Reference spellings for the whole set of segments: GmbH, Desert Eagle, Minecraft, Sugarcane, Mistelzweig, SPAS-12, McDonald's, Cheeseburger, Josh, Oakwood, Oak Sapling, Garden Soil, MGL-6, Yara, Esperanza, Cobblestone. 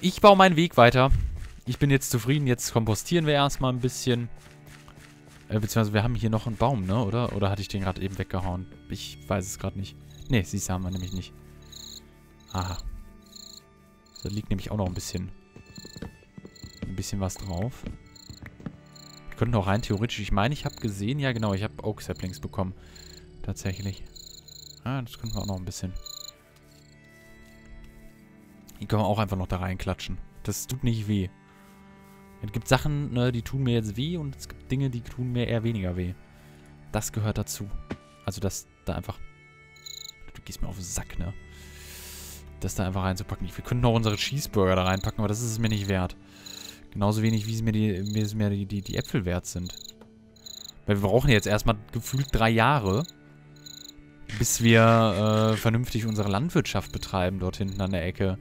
Ich baue meinen Weg weiter. Ich bin jetzt zufrieden. Jetzt kompostieren wir erstmal ein bisschen. Beziehungsweise wir haben hier noch einen Baum, ne? Oder? Oder hatte ich den gerade eben weggehauen? Ich weiß es gerade nicht. Ne, siehst du, haben wir nämlich nicht. Aha. Da liegt nämlich auch noch ein bisschen. Ein bisschen was drauf. Wir könnten auch rein theoretisch. Ich meine, ich habe gesehen. Ja, genau. Ich habe Oak Saplings bekommen. Tatsächlich. Ah, das könnten wir auch noch ein bisschen. Die können wir auch einfach noch da reinklatschen. Das tut nicht weh. Es gibt Sachen, ne, die tun mir jetzt weh und es gibt Dinge, die tun mir eher weniger weh. Das gehört dazu. Also das da einfach... Du gehst mir auf den Sack, ne? Das da einfach reinzupacken. Wir könnten auch unsere Cheeseburger da reinpacken, aber das ist es mir nicht wert. Genauso wenig, wie es mir die Äpfel wert sind. Weil wir brauchen jetzt erstmal gefühlt 3 Jahre, bis wir vernünftig unsere Landwirtschaft betreiben dort hinten an der Ecke.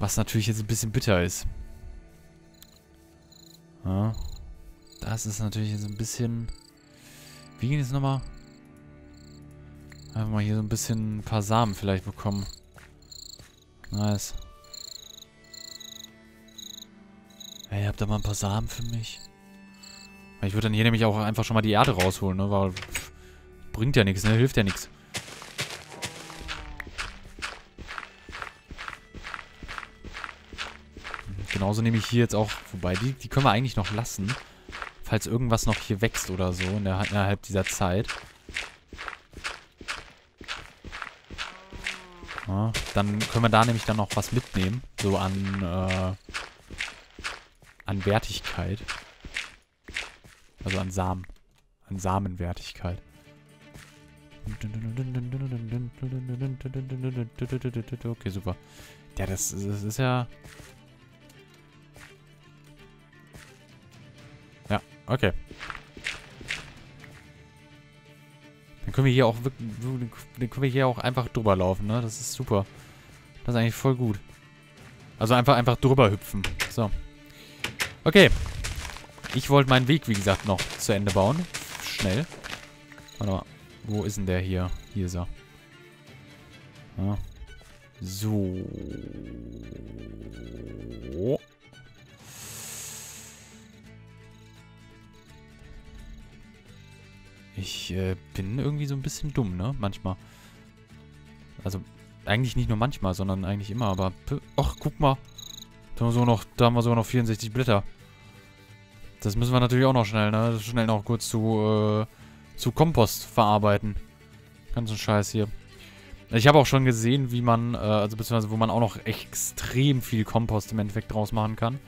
Was natürlich jetzt ein bisschen bitter ist. Ja. Das ist natürlich jetzt ein bisschen... Wie ging es nochmal? Einfach mal hier so ein bisschen ein paar Samen vielleicht bekommen. Nice. Hey, habt ihr mal ein paar Samen für mich? Ich würde dann hier nämlich auch einfach schon mal die Erde rausholen, ne? Weil pff, bringt ja nichts, ne? Hilft ja nichts. Genauso nehme ich hier jetzt auch, wobei, die können wir eigentlich noch lassen, falls irgendwas noch hier wächst oder so innerhalb dieser Zeit. Ja, dann können wir da nämlich dann noch was mitnehmen, so an Wertigkeit. Also an Samen. An Samenwertigkeit. Okay, super. Ja, das ist ja... Ja, okay. Dann können wir hier auch wirklich, dann können wir hier auch einfach drüber laufen, ne? Das ist super. Das ist eigentlich voll gut. Also einfach drüber hüpfen. So. Okay. Ich wollte meinen Weg, wie gesagt, noch zu Ende bauen. Schnell. Warte mal. Wo ist denn der hier? Hier ist er. Ja. So. Ich bin irgendwie so ein bisschen dumm, ne? Manchmal. Also, eigentlich nicht nur manchmal, sondern eigentlich immer, aber... Och, guck mal. Da haben wir sogar noch 64 Blätter. Das müssen wir natürlich auch noch schnell, ne? Schnell noch kurz zu Kompost verarbeiten. Ganzen Scheiß hier. Ich habe auch schon gesehen, wie man... beziehungsweise, wo man auch noch extrem viel Kompost im Endeffekt draus machen kann.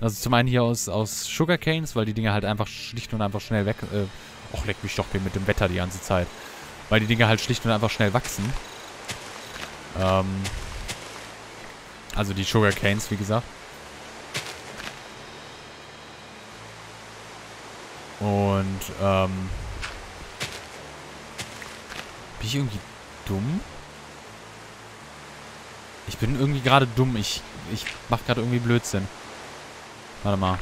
Also zum einen hier aus Sugarcanes, weil die Dinge halt einfach schlicht und einfach schnell weg... Och, leck mich doch mit dem Wetter die ganze Zeit. Weil die Dinge halt schlicht und einfach schnell wachsen. Also die Sugarcanes, wie gesagt. Und, bin ich irgendwie dumm? Ich bin irgendwie gerade dumm. Ich mach gerade irgendwie Blödsinn. Warte mal.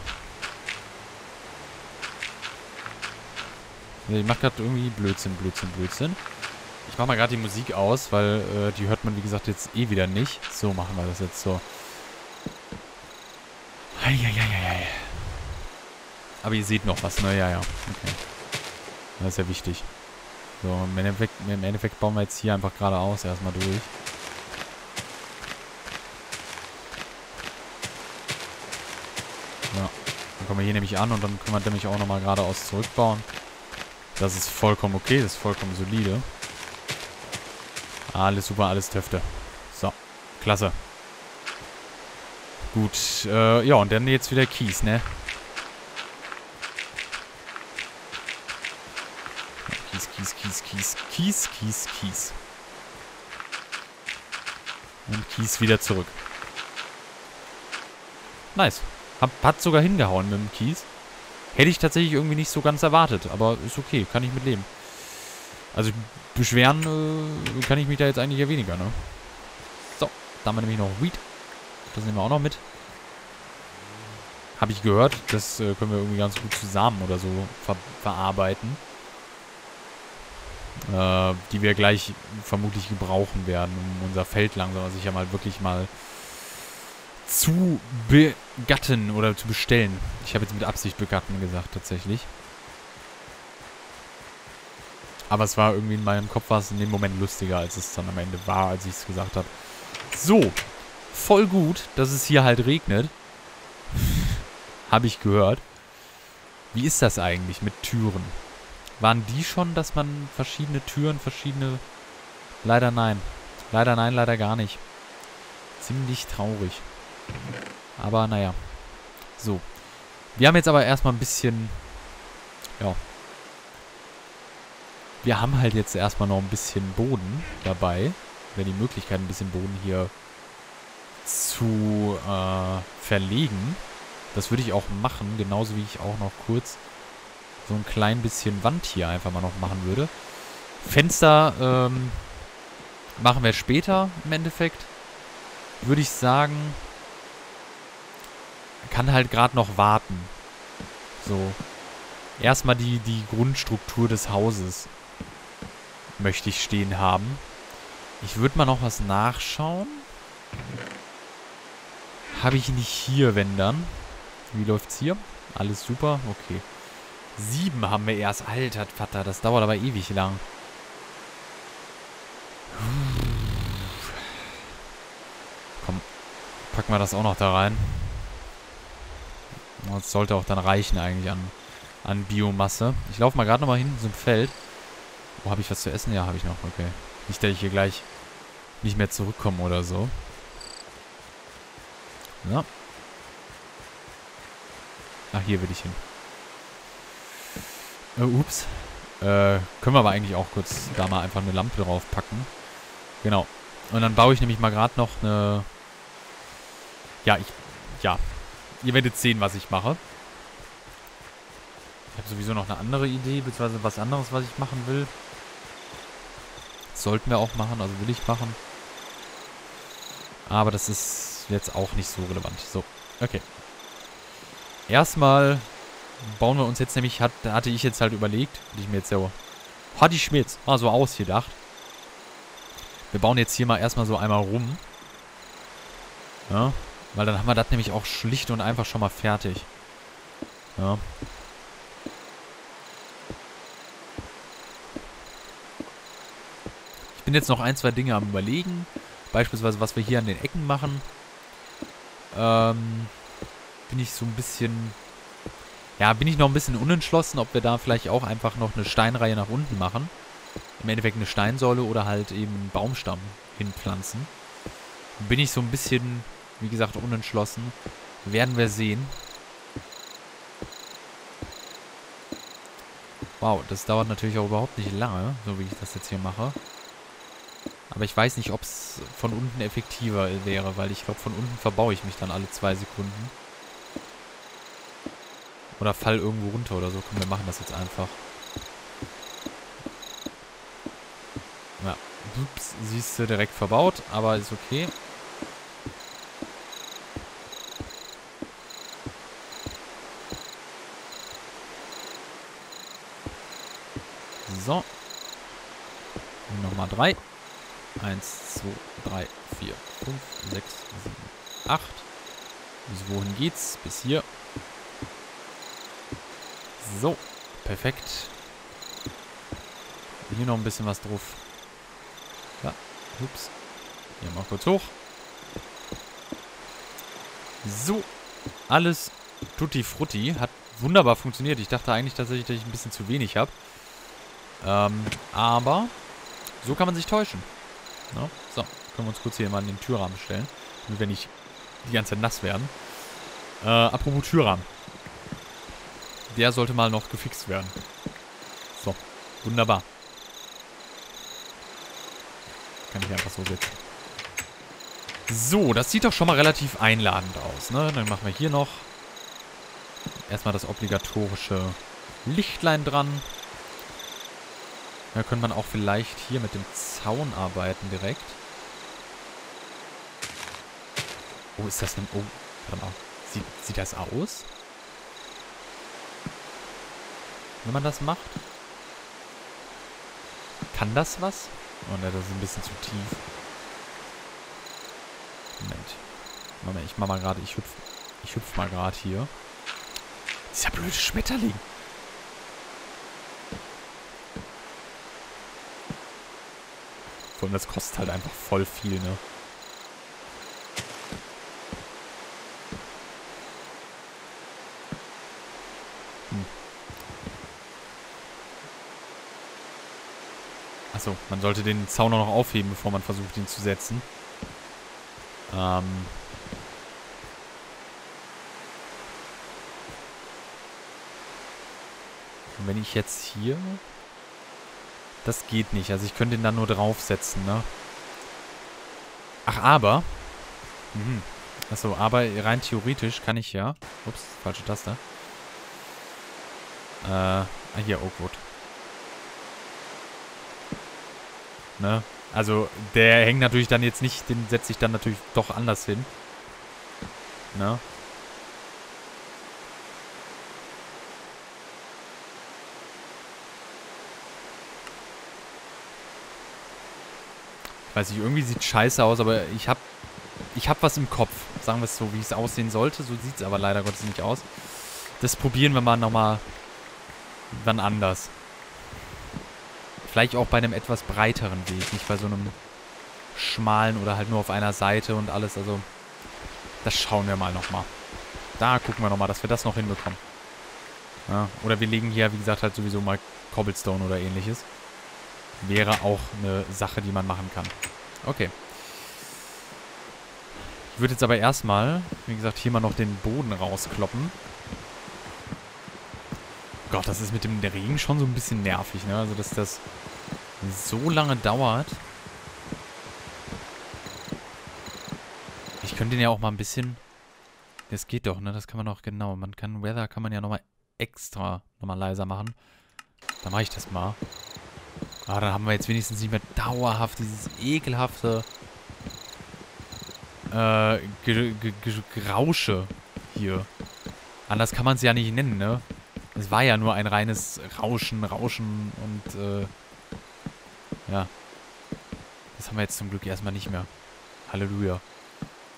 Ich mach gerade irgendwie Blödsinn. Ich mach mal gerade die Musik aus, weil die hört man, wie gesagt, jetzt eh wieder nicht. So machen wir das jetzt so. Eieieiei. Aber ihr seht noch was, ne? Ja. Okay. Das ist ja wichtig. So, im Endeffekt bauen wir jetzt hier einfach geradeaus erstmal durch. Ja. Dann kommen wir hier nämlich an und dann können wir nämlich auch nochmal geradeaus zurückbauen. Das ist vollkommen okay, das ist vollkommen solide. Alles super, alles Töfte. So, klasse. Gut, ja, und dann jetzt wieder Kies, ne? Kies. Und Kies wieder zurück. Nice. Hat sogar hingehauen mit dem Kies. Hätte ich tatsächlich irgendwie nicht so ganz erwartet, aber ist okay, kann ich mit leben. Also beschweren kann ich mich da jetzt eigentlich ja weniger, ne? So, da haben wir nämlich noch Weed. Das nehmen wir auch noch mit. Habe ich gehört, das können wir irgendwie ganz gut zusammen oder so verarbeiten. Die wir gleich vermutlich gebrauchen werden, um unser Feld langsam sicher mal wirklich mal zu begatten oder zu bestellen. Ich habe jetzt mit Absicht begatten gesagt, tatsächlich. Aber es war irgendwie in meinem Kopf, war es in dem Moment lustiger, als es dann am Ende war, als ich es gesagt habe. So, voll gut, dass es hier halt regnet. Habe ich gehört. Wie ist das eigentlich mit Türen? Waren die schon, dass man verschiedene Türen, verschiedene... Leider nein. Leider nein, leider gar nicht. Ziemlich traurig. Aber naja. So. Wir haben jetzt aber erstmal ein bisschen... Ja. Wir haben halt jetzt erstmal noch ein bisschen Boden dabei. Oder die Möglichkeit, ein bisschen Boden hier zu verlegen. Das würde ich auch machen. Genauso wie ich auch noch kurz so ein klein bisschen Wand hier einfach mal noch machen würde. Fenster machen wir später im Endeffekt. Würde ich sagen, kann halt gerade noch warten. So. Erstmal die Grundstruktur des Hauses möchte ich stehen haben. Ich würde mal noch was nachschauen. Habe ich nicht hier, wenn dann. Wie läuft's hier? Alles super? Okay. 7 haben wir erst. Alter Vater, das dauert aber ewig lang. Komm, packen wir das auch noch da rein. Das sollte auch dann reichen eigentlich an Biomasse. Ich laufe mal gerade nochmal hinten zum Feld. Oh, habe ich was zu essen? Ja, habe ich noch. Okay. Nicht, dass ich hier gleich nicht mehr zurückkomme oder so. Ja. Ach, hier will ich hin. Ups. Können wir aber eigentlich auch kurz da mal einfach eine Lampe drauf packen. Genau. Und dann baue ich nämlich mal gerade noch eine... Ja. Ihr werdet sehen, was ich mache. Ich habe sowieso noch eine andere Idee, beziehungsweise was anderes, was ich machen will. Das sollten wir auch machen, also will ich machen. Aber das ist jetzt auch nicht so relevant. So, okay. Erstmal bauen wir uns jetzt nämlich, hatte ich jetzt halt überlegt, hatte ich mir jetzt selber, hatte ich mir jetzt mal so ausgedacht. Wir bauen jetzt hier mal erstmal so einmal rum. Ja, weil dann haben wir das nämlich auch schlicht und einfach schon mal fertig. Ja. Ich bin jetzt noch ein, zwei Dinge am Überlegen. Beispielsweise, was wir hier an den Ecken machen. Bin ich so ein bisschen... Ja, bin ich noch ein bisschen unentschlossen, ob wir da vielleicht auch einfach noch eine Steinreihe nach unten machen. Im Endeffekt eine Steinsäule oder halt eben einen Baumstamm hinpflanzen. Bin ich so ein bisschen, wie gesagt, unentschlossen. Werden wir sehen. Wow, das dauert natürlich auch überhaupt nicht lange, so wie ich das jetzt hier mache. Aber ich weiß nicht, ob es von unten effektiver wäre, weil ich glaube, von unten verbaue ich mich dann alle 2 Sekunden. Oder fall irgendwo runter oder so. Komm, wir machen das jetzt einfach. Ja. Ups, siehst du, direkt verbaut. Aber ist okay. So. Nochmal 3. 1, 2, 3, 4, 5, 6, 7, 8. Bis wohin geht's? Bis hier. So, perfekt. Hier noch ein bisschen was drauf. Ja, ups. Hier mal kurz hoch. So, alles tutti frutti. Hat wunderbar funktioniert. Ich dachte eigentlich tatsächlich, dass ich ein bisschen zu wenig habe. Aber so kann man sich täuschen. No? So, können wir uns kurz hier mal in den Türrahmen stellen. Damit wir nicht die ganze Zeit nass werden. Apropos Türrahmen. Der sollte mal noch gefixt werden. So, wunderbar. Kann ich einfach so setzen. So, das sieht doch schon mal relativ einladend aus, ne? Dann machen wir hier noch erstmal das obligatorische Lichtlein dran. Da könnte man auch vielleicht hier mit dem Zaun arbeiten direkt. Oh, ist das denn... Oh, warte mal. Sieht das aus? Wenn man das macht. Kann das was? Oh ne, das ist ein bisschen zu tief. Moment. Moment, ich mach mal gerade, ich hüpf mal gerade hier. Dieser blöde Schmetterling. Vor allem, das kostet halt einfach voll viel, ne? Achso, man sollte den Zaun auch noch aufheben, bevor man versucht, ihn zu setzen. Und wenn ich jetzt hier... Das geht nicht. Also ich könnte ihn dann nur draufsetzen, ne? Ach, aber... Achso, aber rein theoretisch kann ich ja... Ups, falsche Taste. Hier, Oakwood. Ne? Also der hängt natürlich dann jetzt nicht, den setze ich dann natürlich doch anders hin. Ne? Ich weiß nicht, irgendwie sieht scheiße aus, aber ich hab was im Kopf. Sagen wir es so, wie es aussehen sollte. So sieht es aber leider Gottes nicht aus. Das probieren wir mal nochmal dann anders. Vielleicht auch bei einem etwas breiteren Weg, nicht bei so einem schmalen oder halt nur auf einer Seite und alles. Also, das schauen wir mal nochmal. Da gucken wir nochmal, dass wir das noch hinbekommen. Ja, oder wir legen hier, wie gesagt, halt sowieso mal Cobblestone oder ähnliches. Wäre auch eine Sache, die man machen kann. Okay. Ich würde jetzt aber erstmal, wie gesagt, hier mal noch den Boden rauskloppen. Gott, das ist mit dem Regen schon so ein bisschen nervig, ne? Also, dass das so lange dauert. Ich könnte den ja auch mal ein bisschen... Das geht doch, ne? Das kann man doch genau. Man kann... Weather kann man ja nochmal extra nochmal leiser machen. Dann mache ich das mal. Ah, dann haben wir jetzt wenigstens nicht mehr dauerhaft dieses ekelhafte... Rausche hier. Anders kann man es ja nicht nennen, ne? Es war ja nur ein reines Rauschen und, ja. Das haben wir jetzt zum Glück erstmal nicht mehr. Halleluja.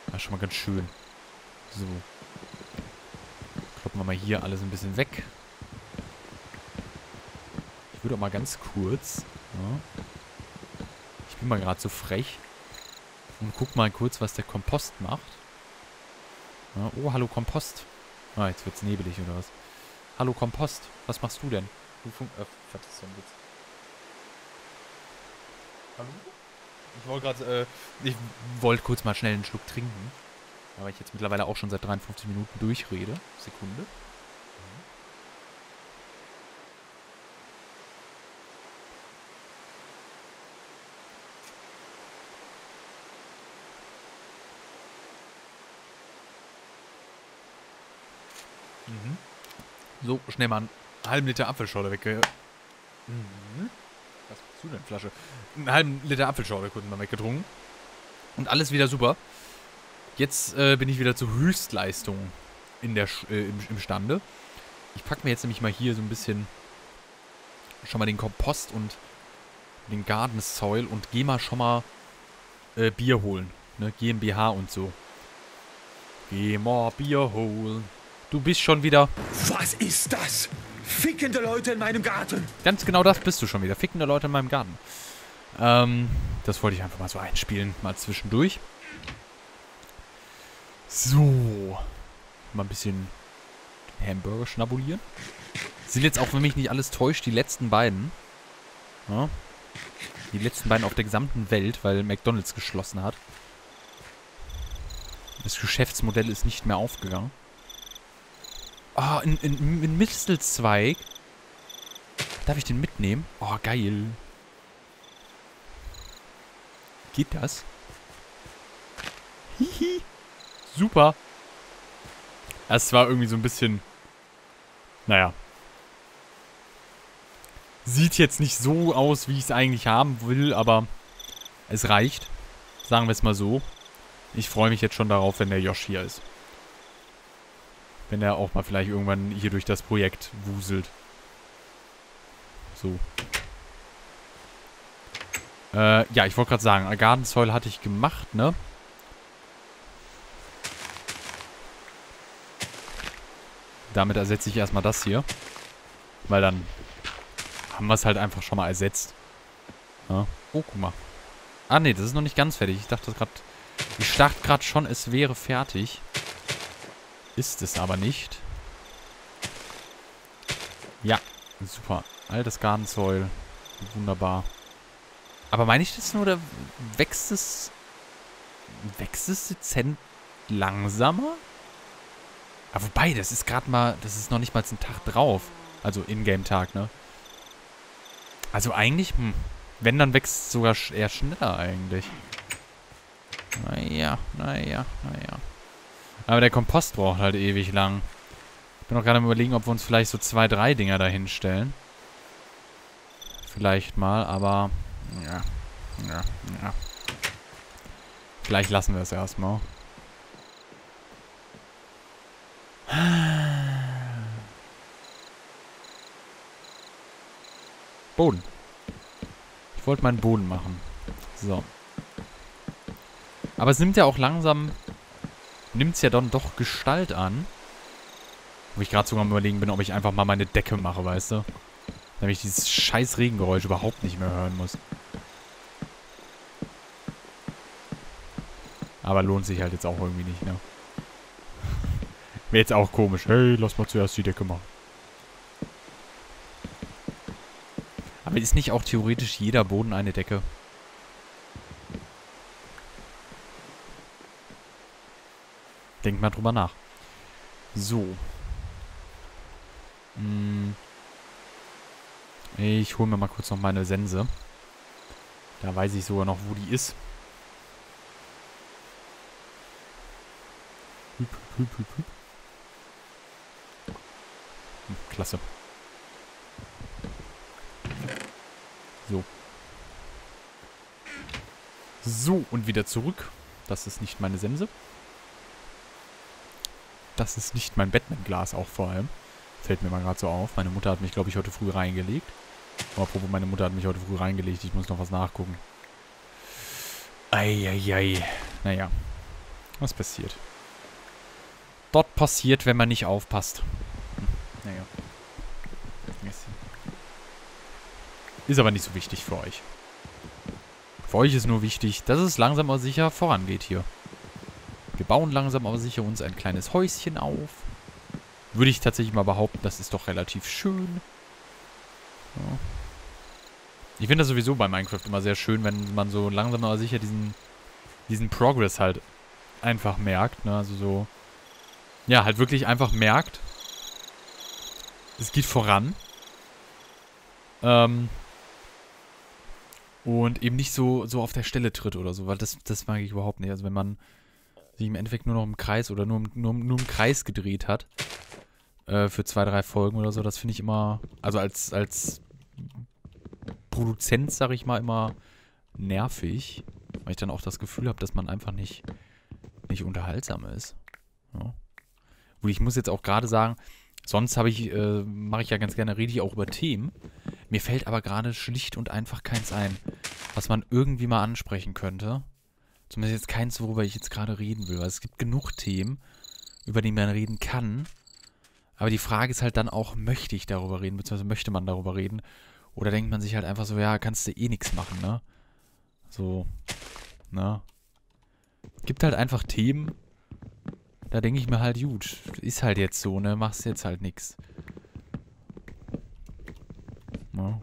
War schon mal ganz schön. So. Kloppen wir mal hier alles ein bisschen weg. Ich würde auch mal ganz kurz, ja. Ich bin mal gerade so frech. Und guck mal kurz, was der Kompost macht. Ja, oh, hallo Kompost. Ah, jetzt wird's nebelig oder was? Hallo Kompost, was machst du denn? Was ist denn jetzt? Hallo? Ich wollte gerade, ich wollte kurz mal schnell einen Schluck trinken. Aber ich jetzt mittlerweile auch schon seit 53 Minuten durchrede. Sekunde. So, schnell mal einen halben Liter Apfelschorle wegge... Was machst du denn, Flasche? Einen halben Liter Apfelschorle kurz mal weggetrunken. Und alles wieder super. Jetzt bin ich wieder zu Höchstleistungen in der imstande. Ich packe mir jetzt nämlich mal hier so ein bisschen schon mal den Kompost und den Garden Soil und gehe mal schon mal Bier holen. Ne? GmbH und so. Geh mal Bier holen. Du bist schon wieder... Was ist das? Fickende Leute in meinem Garten. Ganz genau das bist du schon wieder. Fickende Leute in meinem Garten. Das wollte ich einfach mal so einspielen. Mal zwischendurch. So. Mal ein bisschen Hamburger schnabulieren. Sind jetzt auch, wenn mich nicht alles täuscht, die letzten beiden. Ja. Die letzten beiden auf der gesamten Welt, weil McDonald's geschlossen hat. Das Geschäftsmodell ist nicht mehr aufgegangen. Oh, in Mistelzweig. Darf ich den mitnehmen? Oh, geil. Geht das? Hihi. Super. Es war irgendwie so ein bisschen... Naja. Sieht jetzt nicht so aus, wie ich es eigentlich haben will, aber es reicht. Sagen wir es mal so. Ich freue mich jetzt schon darauf, wenn der Josh hier ist. Wenn er auch mal vielleicht irgendwann hier durch das Projekt wuselt. So. Ja, ich wollte gerade sagen, Garden Soil hatte ich gemacht, ne? Damit ersetze ich erstmal das hier. Weil dann haben wir es halt einfach schon mal ersetzt. Ja. Oh, guck mal. Ah, nee, das ist noch nicht ganz fertig. Ich dachte gerade... Ich dachte gerade schon, es wäre fertig. Ist es aber nicht. Ja, super. Altes Garden Soil. Wunderbar. Aber meine ich das nur, da wächst es... Wächst es dezent langsamer? Ah, wobei, das ist gerade mal... Das ist noch nicht mal ein Tag drauf. Also Ingame-Tag, ne? Also eigentlich... Wenn, dann wächst es sogar eher schneller eigentlich. Naja, naja, naja. Aber der Kompost braucht halt ewig lang. Ich bin auch gerade am Überlegen, ob wir uns vielleicht so 2, 3 Dinger dahin stellen. Vielleicht mal, aber... Ja, ja, ja. Vielleicht lassen wir es erstmal. Boden. Ich wollte meinen Boden machen. So. Aber es nimmt ja auch langsam... Nimmt es ja dann doch Gestalt an. Wo ich gerade sogar am Überlegen bin, ob ich einfach mal meine Decke mache, weißt du? Damit ich dieses scheiß Regengeräusch überhaupt nicht mehr hören muss. Aber lohnt sich halt jetzt auch irgendwie nicht, ne? Wäre jetzt auch komisch. Hey, lass mal zuerst die Decke machen. Aber ist nicht auch theoretisch jeder Boden eine Decke? Denkt mal drüber nach. So. Ich hole mir mal kurz noch meine Sense. Da weiß ich sogar noch, wo die ist. Hüp, hüp, hüp, hüp. Klasse. So. So, und wieder zurück. Das ist nicht meine Sense. Das ist nicht mein Batman-Glas auch vor allem. Fällt mir mal gerade so auf. Meine Mutter hat mich, glaube ich, heute früh reingelegt. Apropos, meine Mutter hat mich heute früh reingelegt. Ich muss noch was nachgucken. Eieiei. Naja. Was passiert? Dort passiert, wenn man nicht aufpasst. Naja. Ist aber nicht so wichtig für euch. Für euch ist nur wichtig, dass es langsam aber sicher vorangeht hier. Wir bauen langsam aber sicher uns ein kleines Häuschen auf. Würde ich tatsächlich mal behaupten, das ist doch relativ schön. Ja. Ich finde das sowieso bei Minecraft immer sehr schön, wenn man so langsam aber sicher diesen Progress halt einfach merkt. Ne? Also so, ja, halt wirklich einfach merkt, es geht voran. Und eben nicht so auf der Stelle tritt oder so, weil das mag ich überhaupt nicht. Also wenn man sich im Endeffekt nur noch im Kreis oder nur im Kreis gedreht hat für 2, 3 Folgen oder so, das finde ich immer, also als Produzent, sage ich mal, immer nervig, weil ich dann auch das Gefühl habe, dass man einfach nicht unterhaltsam ist. Ja. Und ich muss jetzt auch gerade sagen, sonst mache ich ja ganz gerne, rede ich auch über Themen. Mir fällt aber gerade schlicht und einfach keins ein, was man irgendwie mal ansprechen könnte. Zumindest jetzt keins, worüber ich jetzt gerade reden will. Weil es gibt genug Themen, über die man reden kann. Aber die Frage ist halt dann auch, möchte ich darüber reden? Beziehungsweise möchte man darüber reden? Oder denkt man sich halt einfach so, ja, kannst du eh nichts machen, ne? So, ne? Gibt halt einfach Themen, da denke ich mir halt, gut, ist halt jetzt so, ne? Machst jetzt halt nichts. Ne?